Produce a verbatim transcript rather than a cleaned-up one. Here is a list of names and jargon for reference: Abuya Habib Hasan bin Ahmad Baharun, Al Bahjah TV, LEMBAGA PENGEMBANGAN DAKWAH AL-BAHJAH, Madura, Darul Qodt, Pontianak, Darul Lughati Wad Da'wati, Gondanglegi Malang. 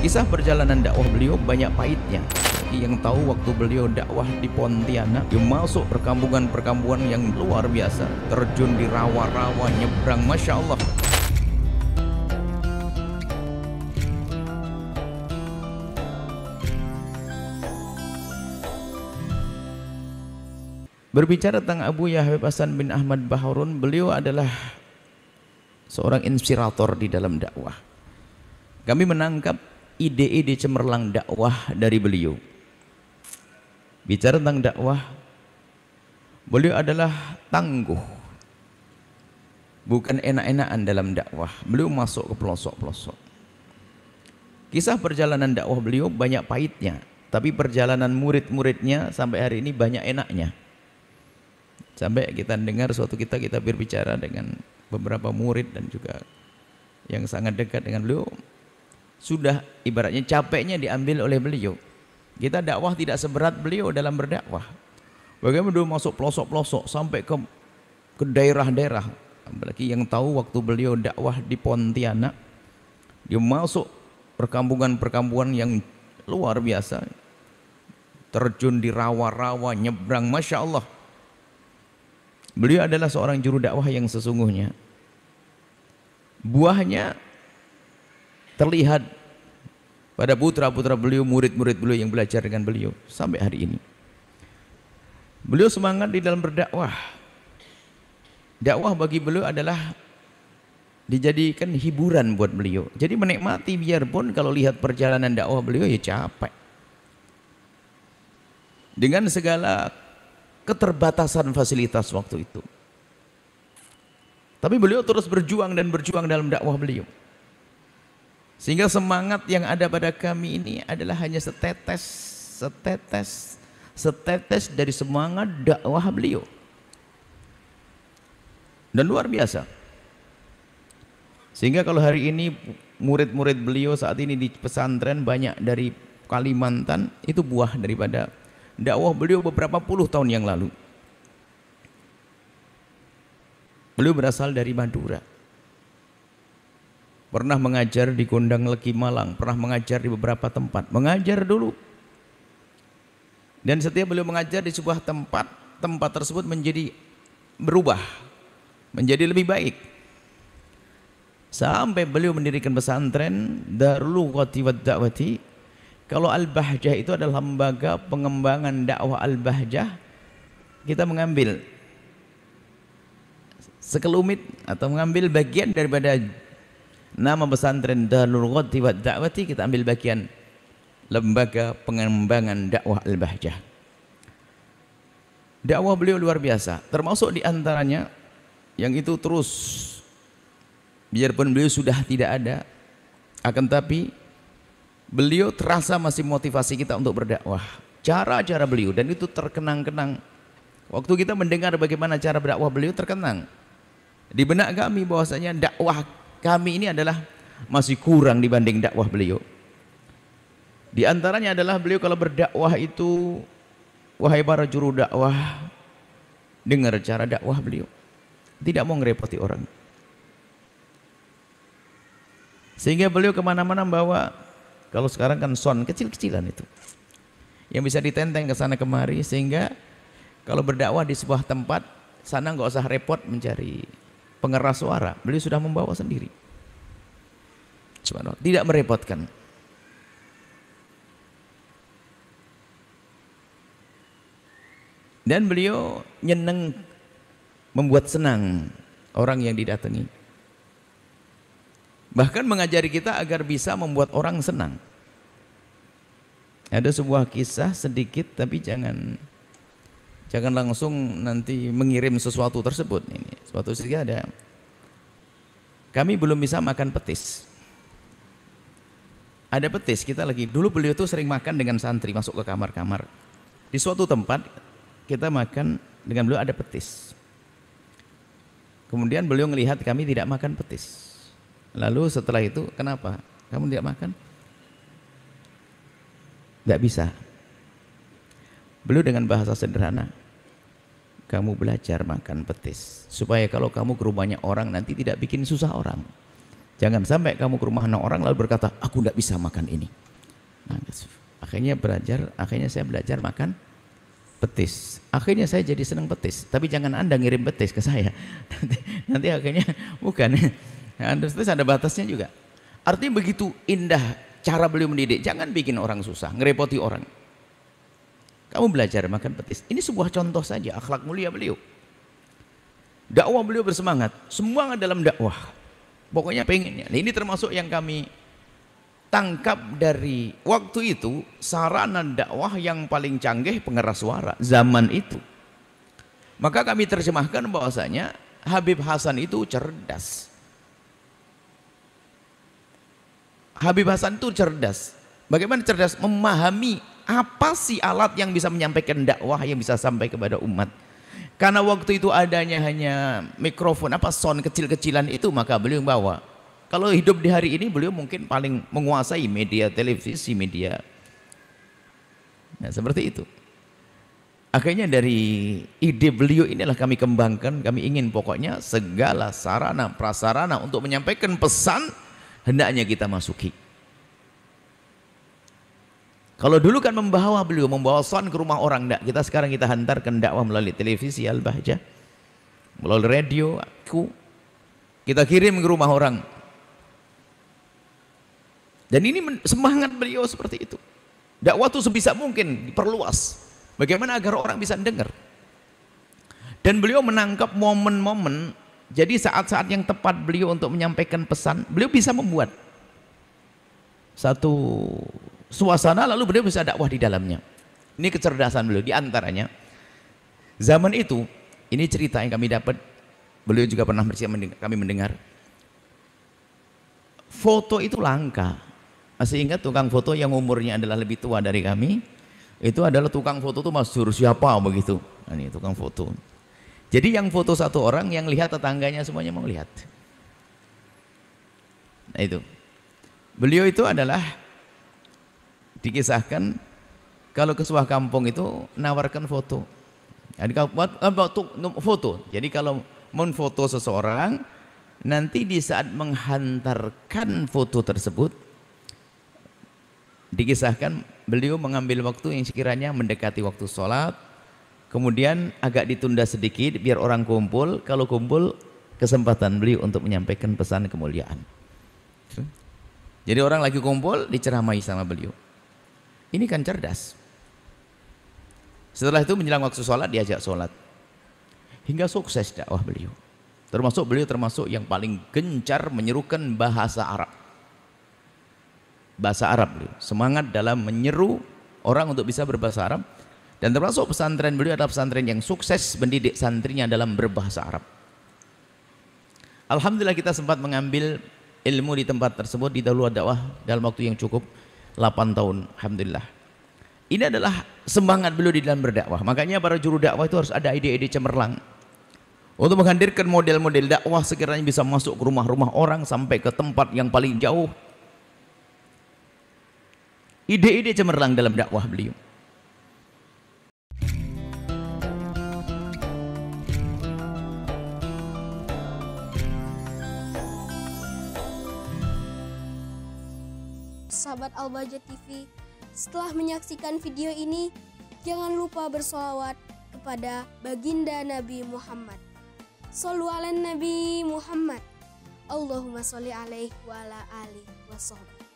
Kisah perjalanan dakwah beliau banyak pahitnya. Yang tahu waktu beliau dakwah di Pontianak, yang masuk perkampungan-perkampungan yang luar biasa, terjun di rawa-rawa, nyebrang, Masya Allah. Berbicara tentang Abuya Habib Hasan bin Ahmad Baharun, beliau adalah seorang inspirator di dalam dakwah. Kami menangkap ide-ide cemerlang dakwah dari beliau. Bicara tentang dakwah, beliau adalah tangguh, bukan enak-enakan dalam dakwah. Beliau masuk ke pelosok-pelosok. Kisah perjalanan dakwah beliau banyak pahitnya, tapi perjalanan murid-muridnya sampai hari ini banyak enaknya. Sampai kita dengar suatu kita kita berbicara dengan beberapa murid dan juga yang sangat dekat dengan beliau, sudah ibaratnya capeknya diambil oleh beliau. Kita dakwah tidak seberat beliau dalam berdakwah. Bagaimana beliau masuk pelosok-pelosok sampai ke ke daerah-daerah. Apalagi yang tahu waktu beliau dakwah di Pontianak, dia masuk perkampungan-perkampungan yang luar biasa, terjun di rawa-rawa, nyebrang, Masya Allah. Beliau adalah seorang juru dakwah yang sesungguhnya. Buahnya terlihat pada putra-putra beliau, murid-murid beliau yang belajar dengan beliau sampai hari ini. Beliau semangat di dalam berdakwah. Dakwah bagi beliau adalah dijadikan hiburan buat beliau. Jadi menikmati, biarpun kalau lihat perjalanan dakwah beliau ya capek. Dengan segala keterbatasan fasilitas waktu itu. Tapi beliau terus berjuang dan berjuang dalam dakwah beliau. Sehingga semangat yang ada pada kami ini adalah hanya setetes, setetes, setetes dari semangat dakwah beliau. Dan luar biasa. Sehingga kalau hari ini murid-murid beliau saat ini di pesantren banyak dari Kalimantan, itu buah daripada dakwah beliau beberapa puluh tahun yang lalu. Beliau berasal dari Madura. Pernah mengajar di Gondanglegi Malang, pernah mengajar di beberapa tempat, mengajar dulu. Dan setiap beliau mengajar di sebuah tempat, tempat tersebut menjadi berubah, menjadi lebih baik. Sampai beliau mendirikan pesantren Darul Lughati Wad Da'wati. Kalau Al-Bahjah itu adalah lembaga pengembangan dakwah Al-Bahjah, kita mengambil sekelumit atau mengambil bagian daripada nama pesantren Darul Qodt Wad Da'wati, kita ambil bagian Lembaga Pengembangan Dakwah Al-Bahjah. Dakwah beliau luar biasa, termasuk diantaranya yang itu terus, biarpun beliau sudah tidak ada, akan tapi beliau terasa masih motivasi kita untuk berdakwah. Cara-cara beliau, dan itu terkenang-kenang. Waktu kita mendengar bagaimana cara berdakwah beliau, terkenang di benak kami bahwasanya dakwah kami ini adalah masih kurang dibanding dakwah beliau. Di antaranya adalah beliau kalau berdakwah itu, wahai para juru dakwah, dengar cara dakwah beliau. Tidak mau ngerepoti orang. Sehingga beliau kemana-mana bawa, kalau sekarang kan son kecil-kecilan itu, yang bisa ditenteng ke sana kemari, sehingga kalau berdakwah di sebuah tempat, sana nggak usah repot mencari pengeras suara, beliau sudah membawa sendiri. Subhanallah, tidak merepotkan. Dan beliau nyeneng, membuat senang orang yang didatangi. Bahkan mengajari kita agar bisa membuat orang senang. Ada sebuah kisah sedikit, tapi jangan Jangan langsung nanti mengirim sesuatu tersebut. Ini suatu sisi ada. Kami belum bisa makan petis. Ada petis, kita lagi. Dulu beliau tuh sering makan dengan santri masuk ke kamar-kamar. Di suatu tempat kita makan dengan beliau ada petis. Kemudian beliau melihat kami tidak makan petis. Lalu setelah itu, kenapa kamu tidak makan? Tidak bisa. Beliau dengan bahasa sederhana, kamu belajar makan petis supaya kalau kamu ke rumahnya orang nanti tidak bikin susah orang. Jangan sampai kamu ke rumah orang lalu berkata, aku tidak bisa makan ini. Nah, akhirnya belajar, akhirnya saya belajar makan petis. Akhirnya saya jadi senang petis. Tapi jangan Anda ngirim petis ke saya. Nanti, nanti akhirnya bukan. Anda terus ada batasnya juga. Artinya begitu indah cara beliau mendidik. Jangan bikin orang susah, ngerepoti orang. Kamu belajar makan petis. Ini sebuah contoh saja akhlak mulia beliau. Dakwah beliau bersemangat, semangat dalam dakwah. Pokoknya pengennya. Nah, ini termasuk yang kami tangkap dari waktu itu, sarana dakwah yang paling canggih pengeras suara zaman itu. Maka kami terjemahkan bahwasanya Habib Hasan itu cerdas. Habib Hasan itu cerdas. Bagaimana cerdas? Memahami apa sih alat yang bisa menyampaikan dakwah yang bisa sampai kepada umat. Karena waktu itu adanya hanya mikrofon, apa sound kecil-kecilan itu, maka beliau bawa. Kalau hidup di hari ini beliau mungkin paling menguasai media televisi, media. Nah, seperti itu. Akhirnya dari ide beliau inilah kami kembangkan, kami ingin pokoknya segala sarana, prasarana untuk menyampaikan pesan hendaknya kita masuki. Kalau dulu kan membawa beliau, membawa sound ke rumah orang. Nggak, kita sekarang kita hantarkan dakwah melalui televisi Al-Bahjah, melalui radio, aku, kita kirim ke rumah orang. Dan ini semangat beliau seperti itu. Dakwah itu sebisa mungkin diperluas. Bagaimana agar orang bisa dengar. Dan beliau menangkap momen-momen, jadi saat-saat yang tepat beliau untuk menyampaikan pesan, beliau bisa membuat satu suasana lalu beliau bisa dakwah di dalamnya. Ini kecerdasan beliau. Di antaranya zaman itu, ini cerita yang kami dapat, beliau juga pernah kami mendengar, foto itu langka. Masih ingat tukang foto yang umurnya adalah lebih tua dari kami, itu adalah tukang foto itu masyhur siapa begitu. Nah, ini tukang foto. Jadi yang foto satu orang, yang lihat tetangganya semuanya mau lihat. Nah itu beliau itu adalah dikisahkan kalau ke sebuah kampung itu nawarkan foto. Jadi kalau foto, jadi kalau memfoto seseorang, nanti di saat menghantarkan foto tersebut, dikisahkan beliau mengambil waktu yang sekiranya mendekati waktu sholat, kemudian agak ditunda sedikit biar orang kumpul. Kalau kumpul, kesempatan beliau untuk menyampaikan pesan kemuliaan. Jadi orang lagi kumpul diceramai sama beliau. Ini kan cerdas. Setelah itu menjelang waktu sholat diajak sholat. Hingga sukses dakwah beliau. Termasuk beliau termasuk yang paling gencar menyerukan bahasa Arab. Bahasa Arab beliau. Semangat dalam menyeru orang untuk bisa berbahasa Arab. Dan termasuk pesantren beliau adalah pesantren yang sukses mendidik santrinya dalam berbahasa Arab. Alhamdulillah kita sempat mengambil ilmu di tempat tersebut di Darul Lughati Wad Da'wah dalam waktu yang cukup. delapan tahun, Alhamdulillah. Ini adalah semangat beliau di dalam berdakwah. Makanya para juru dakwah itu harus ada ide-ide cemerlang untuk menghadirkan model-model dakwah sekiranya bisa masuk ke rumah-rumah orang sampai ke tempat yang paling jauh. Ide-ide cemerlang dalam dakwah beliau. Sahabat Al-Bahjah T V, setelah menyaksikan video ini, jangan lupa bersolawat kepada baginda Nabi Muhammad. Shollu ala Nabi Muhammad. Allahumma sholli alaihi wa ala alihi wa sahbihi.